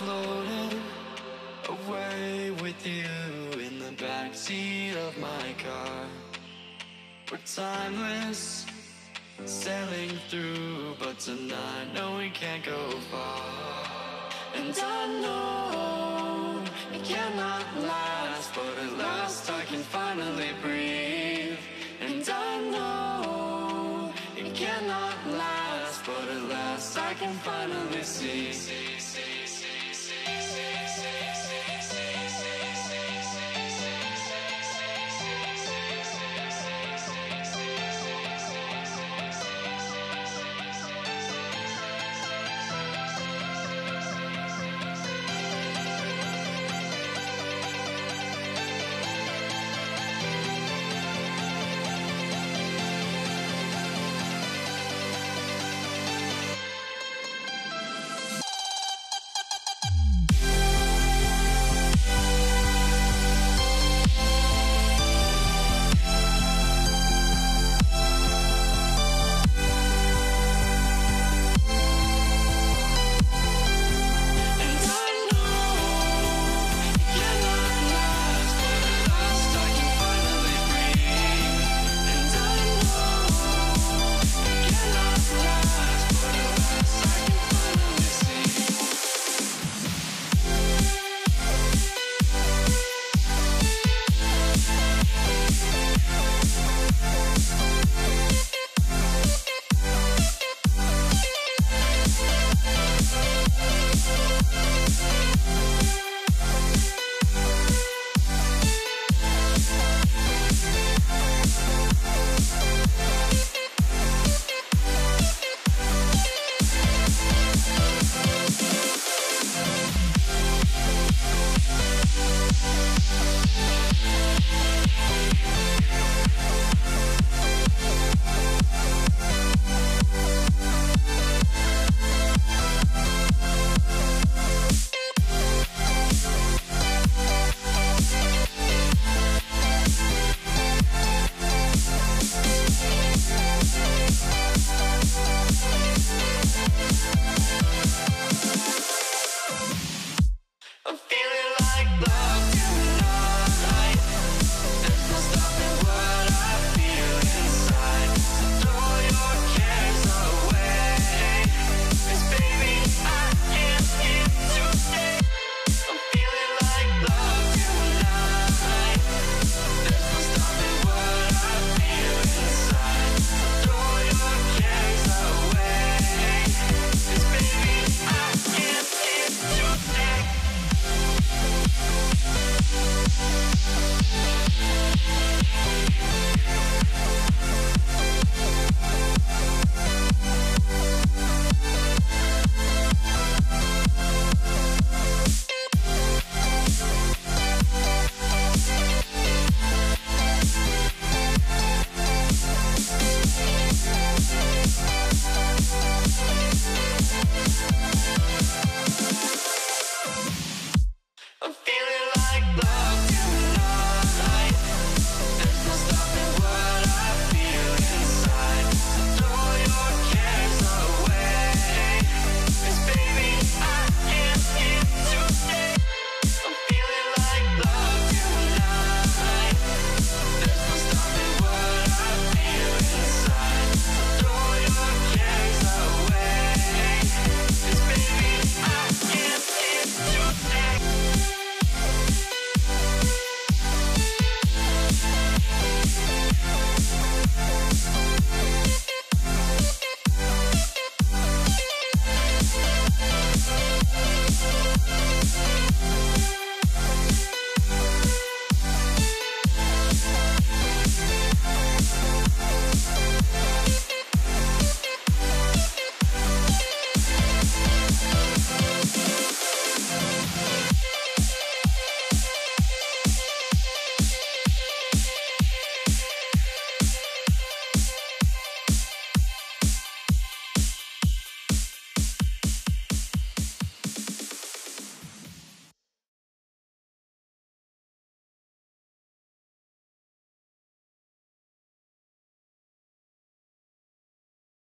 Floating away with you in the backseat of my car. We're timeless, sailing through, but tonight, no, we can't go far. And I know it cannot last, but at last I can finally breathe. And I know it cannot last, but at last I can finally see.